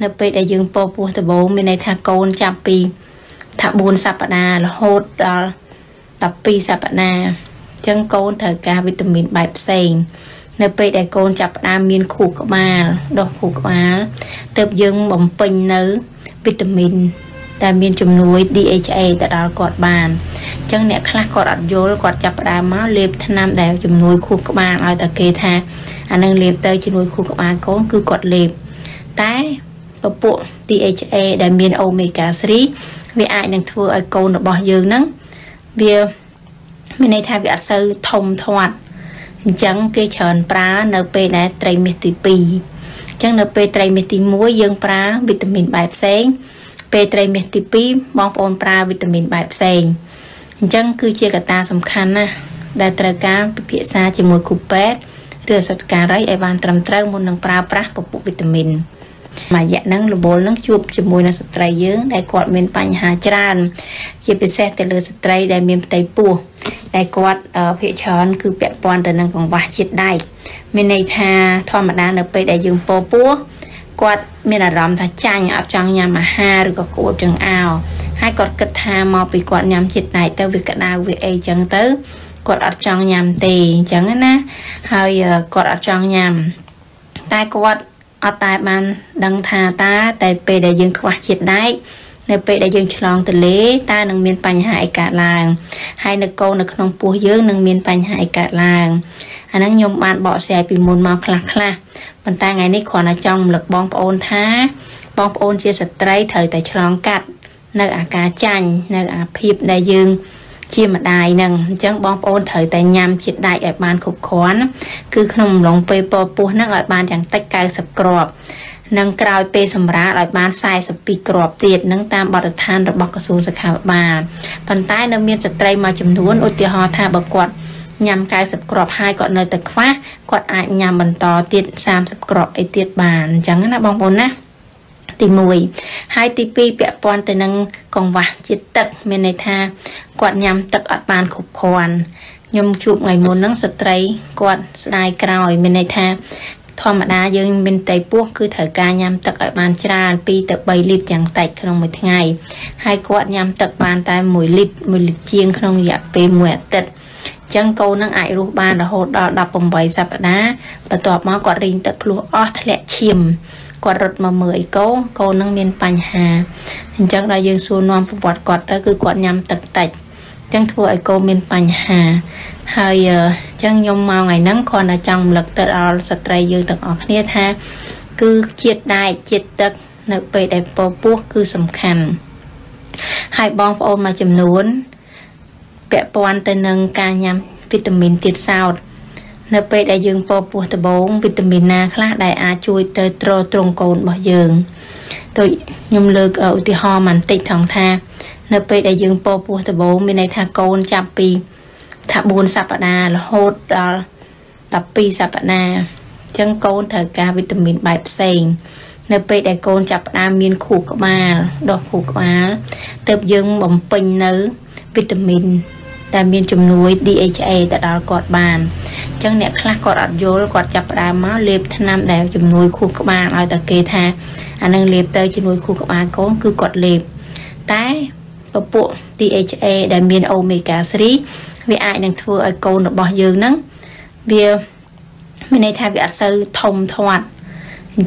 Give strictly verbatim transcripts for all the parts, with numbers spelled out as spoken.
Nơi bây đã dừng bố bố thả bố mình này thả con chạp bì thả buồn sạp nà là hốt tập bì sạp nà chân con thở ca vitamin bài sành nơi bây đã con chạp nà miên khu của bà đọc khu của bà tập dừng bóng bình nữ vitamin đã miên chùm núi đê hát a đã đọc gọt bàn chân nẹ khá gọt ạc dối gọt chạp nà máu liếp thả nam đào chùm núi khu của bà nói ta kê thả anh đang liếp tới chùm núi khu của bà con cứ gọt liếp tái và bộ đê hát a đã miên omega ba vì ai đang thua ở câu nó bỏ dương nắng vì mình này thay vì ạc sâu thông thoạt chẳng cái trần pra np đã trầy mê tí bì chẳng np trầy mê tí muối dương pra vitamin bài sáng p trầy mê tí bì bóng ôn pra vitamin bài sáng chẳng cứ chia cả ta sầm khăn à đã trở cá phía xa chỉ mùi cụ bét rửa sọt cá rấy ai bàn trầm trâu môn nâng pra pra bộ bộ vitamin mà dạ năng là bố năng chụp cho mùi năng sạch trái dưỡng đại quạt mình bánh hà tràn chỉ bị xét tới lửa sạch trái đại mình tay bùa đại quạt ở phía tròn cứ bẹp bọn tới năng còn vãi chết đầy mình này thà thoa mặt đá nở bây đại dưỡng bố bố quạt mình là rõm thà chanh áp trong nhà mà hà rồi có cổ trừng ảo hai quạt cất thà mò bị quạt nhằm chết đầy tao việc cận nào việc ấy chẳng tới quạt áp trong nhằm tì chẳng á ná hơi quạt áp trong nhằm tay quạt ở tại bàn đăng thà ta tại bề đại dương khoa triệt đại nơi bề đại dương tròn từ lý ta nâng miên bành hại cả làng hay nâng câu nâng nông pua dương nâng miên bành hại cả làng anh nâng nhôm bạn bỏ xe bị môn màu khla khla bàn ta ngày nay còn là trong lực bóng ôn thá bóng ôn chia sạch trái thời tại tròn cắt nơi à cá chanh nơi à phìp đại dương chia mặt đài nâng chẳng bóng ôn thời tại nhằm triệt đại ở bàn khúc khoán cứ không lòng bê bò bùa nâng ở bàn chẳng tách cao sập cọp nâng cào bê sầm rá ở bàn sai sập bị cọp tiệt nâng tam bọt than rồi bọc xù sập khảo bàn phần tai nâng miên sập tây mà chấm nuốn ô tiêu ho tha bậc quạt nhằm cao sập cọp hai còn nơi tật khóa quạt ai nhằm bẩn to tiệt sam sập cọp ấy tiệt bàn chẳng là bóng ôn á tìm mùi hai tê pê bẹp bọn tới nâng còn vả chết tật mình này tha quạt nhằm tật ở bàn khúc khoan nhôm chụp ngày muốn nắng sạch trái quạt dài còi mình này tha thoa mặt đá dương bên tay buộc cứ thở ca nhằm tật ở bàn tràn pi tật bảy lít chẳng tạch trong một ngày hai quạt nhằm tật bàn tay mùi lít mùi lít chiêng không dẹp về mùa tật chẳng câu năng ải rùa bàn là hồ đỏ đập bồng bảy sập đá và tọt máu quạt rin tật lúa ót lẹ chiêm quạt rụt mà mười câu câu năng miên bành hà chẳng là dương xua non quạt quạt tới cứ quạt nhằm tật tạch chẳng thua ai cô miên bành hà hơi chẳng nhung mau ngày nắng còn là trong lực tự ở sạch trai dương tật ở kia tha cứ triệt đại triệt tật nợ về đẹp bò buộc cứ sầm khăn hai bong ôn mà chầm nuốn bẹ bòn tên nâng ca nhằm vitamin tiệt sao nợ về đại dương bò buộc từ bốn vitamin na khác đại a chui tới tro trồng cồn bỏ dương tôi nhung lực ở ti ho mảnh tịt thẳng tha nơi bây đại dương bố bố thả bố mình này thả con chạp bì thả buồn sạp nà là hốt tập bì sạp nà chân con thở ca vitamin bài sành nơi bây đại con chạp nà miên khu của bà đọc khu của bà tập dương bóng bình nữ vitamin đã miên chùm núi đê hát a đã đọc gọt bàn chân nẹ khá gọt ạc dối gọt chạp nà máu liếp thả nam đào chùm núi khu của bà nói ta kê thả anh đang liếp tới chùm núi khu của bà con cứ gọt liếp tái và bộ đê hát a đã miên omega ba vì ai đang thua ở câu nó bỏ dương nắng vì mình này thay vì ạc sâu thông thoạt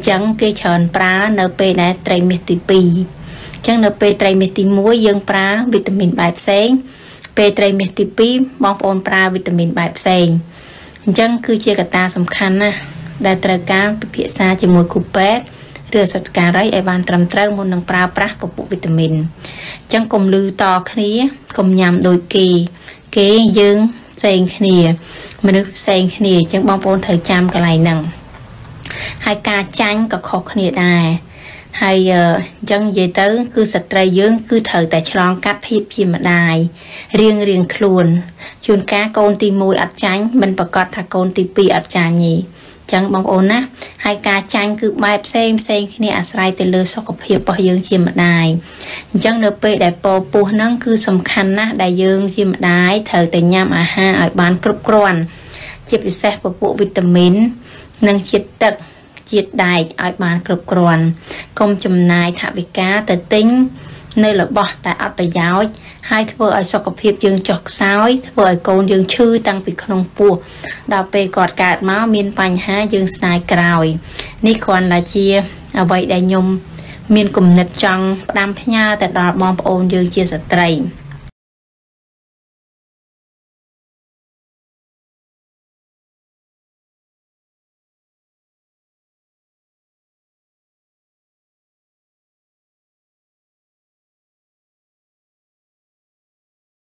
chẳng cái trần pra np đã trầy mê tí bì chẳng np trầy mê tí muối dương pra vitamin bài sáng p trầy mê tí bì bóng ôn pra vitamin bài sáng chẳng cứ chia cả ta sầm khăn à đã trở cá phía xa chỉ mùi cụ bét rửa sạch cá rấy ai bàn trầm trâu môn nâng pra pra bộ bộ vitamin chẳng cùng lưu to khía cùng nhằm đôi kỳ kế dương xanh khía mà nước xanh khía chẳng bóng vốn thời trăm cái này nặng hai ca chanh có khó khía đài hay chẳng dễ tới cứ sạch trai dương cứ thở tại tròn cắt hiếp gì mà đài riêng riêng luôn chun cá con ti mùi ạch chanh mình bà cọt thà con ti pi ạch chà nhì chẳng bóng ôn á hai ca chanh cứ bài xem xem khi nè sài từ lơ so cặp hiệp bỏ dương chìm mặt đài chẳng nợ pe đại po pu nắng cứ sầm khăn á đại dương chìm mặt đài thở tại nham à ha ở bàn cướp cron chip bị sẹt bộ vitamin nâng chiết tật chiết đài ở bàn cột cồn công chấm nai thả bị cá tới tính nơi là bỏ đại ở bài giáo hai thưa ở sọc cặp hiệp dương chọc sói thưa ở cồn dương chư tăng bị không phù đào về cọt cạt máu miên bành hai dương sài cày ni còn là chia ở vậy đại nhung miên cùng nịch trăng đam phe nhà tại đào bom ôn dương chia sẻ trai